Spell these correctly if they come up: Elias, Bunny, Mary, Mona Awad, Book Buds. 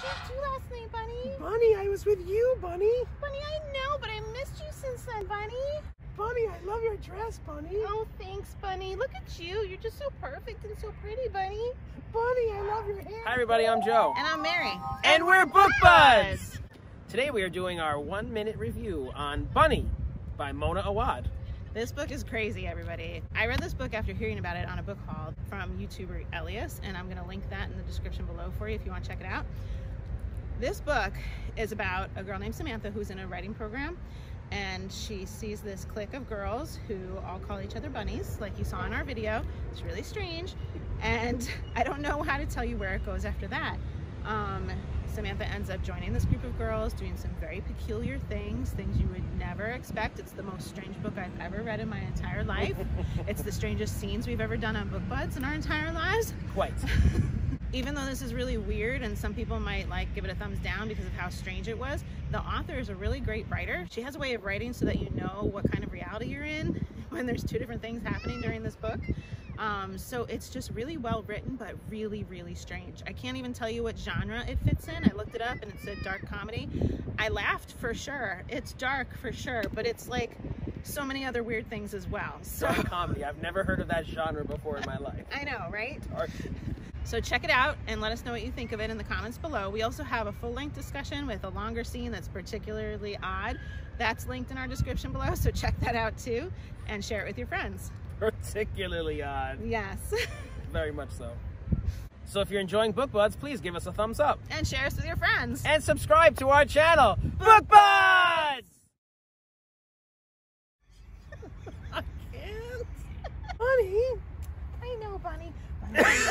did you do last night, Bunny? Bunny, I was with you, Bunny. Bunny, I know, but I missed you since then, Bunny. Bunny, I love your dress, Bunny. Oh, thanks, Bunny. Look at you. You're just so perfect and so pretty, Bunny. Bunny, I love your hair. Hi, everybody. I'm Joe. And I'm Mary. And we're Book Buds. Today we are doing our 1-minute review on Bunny by Mona Awad. This book is crazy, everybody. I read this book after hearing about it on a book haul from YouTuber Elias, and I'm going to link that in the description below for you if you want to check it out. This book is about a girl named Samantha who's in a writing program, and she sees this clique of girls who all call each other bunnies, like you saw in our video. It's really strange, and I don't know how to tell you where it goes after that. Samantha ends up joining this group of girls, doing some very peculiar things, things you would never expect. It's the most strange book I've ever read in my entire life. It's the strangest scenes we've ever done on Book Buds in our entire lives. Quite. Even though this is really weird and some people might like give it a thumbs down because of how strange it was, the author is a really great writer. She has a way of writing so that you know what kind of reality you're in when there's two different things happening during this book. So it's just really well written, but really, really strange. I can't even tell you what genre it fits in. I looked it up and it said dark comedy. I laughed for sure. It's dark for sure, but it's like so many other weird things as well. So dark comedy. I've never heard of that genre before in my life. I know, right? Dark. So check it out and let us know what you think of it in the comments below. We also have a full-length discussion with a longer scene that's particularly odd. That's linked in our description below, so check that out too and share it with your friends. Particularly odd. Yes. Very much so. So if you're enjoying Book Buds, please give us a thumbs up. And share us with your friends. And subscribe to our channel, Book Buds! I can't. Bunny. I know, Bunny.